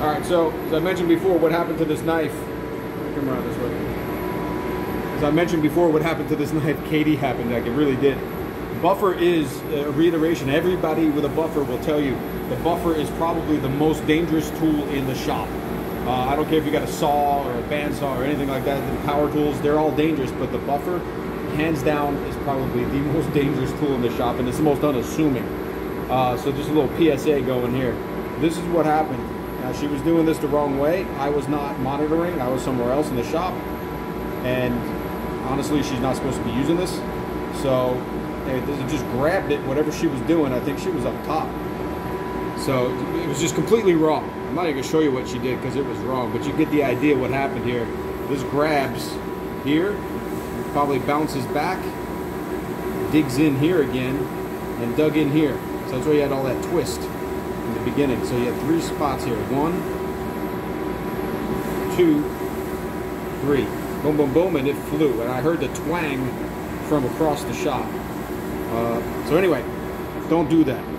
All right, so as I mentioned before, what happened to this knife? Come around this way. As I mentioned before, what happened to this knife? Katie happened, like it really did. Buffer is a reiteration. Everybody with a buffer will tell you the buffer is probably the most dangerous tool in the shop. I don't care if you got a saw or a bandsaw or anything like that. The power tools, they're all dangerous, but the buffer, hands down, is probably the most dangerous tool in the shop, and it's the most unassuming. So just a little PSA going here. This is what happened. Now, she was doing this the wrong way. I was not monitoring. I was somewhere else in the shop, and honestly, she's not supposed to be using this. So it just grabbed it, whatever she was doing. I think she was up top. So it was just completely wrong. I'm not even gonna show you what she did because it was wrong, but you get the idea what happened here. This grabs here, probably bounces back, digs in here again, and dug in here. So that's why you had all that twist in the beginning. So you had three spots here. 1, 2, 3. Boom, boom, boom, and it flew. And I heard the twang from across the shop. So anyway, don't do that.